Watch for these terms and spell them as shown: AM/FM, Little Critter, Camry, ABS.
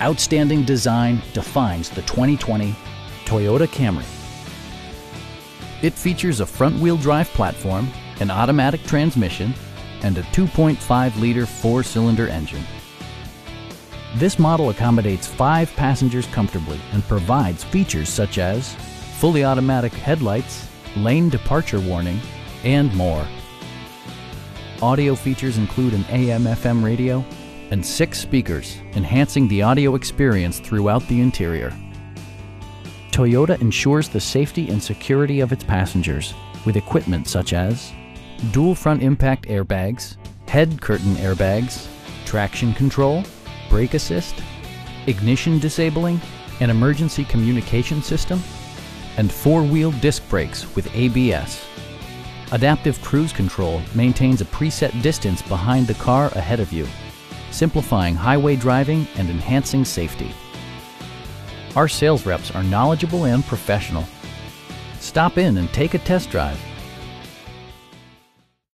Outstanding design defines the 2020 Toyota Camry. It features a front-wheel drive platform, an automatic transmission, and a 2.5-liter four-cylinder engine. This model accommodates 5 passengers comfortably and provides features such as fully automatic headlights, lane departure warning, and more. Audio features include an AM/FM radio and 6 speakers, enhancing the audio experience throughout the interior. Toyota ensures the safety and security of its passengers with equipment such as dual front impact airbags, head curtain airbags, traction control, brake assist, ignition disabling, an emergency communication system, and 4-wheel disc brakes with ABS. Adaptive Cruise Control maintains a preset distance behind the car ahead of you, simplifying highway driving and enhancing safety. Our sales reps are knowledgeable and professional. Stop in and take a test drive.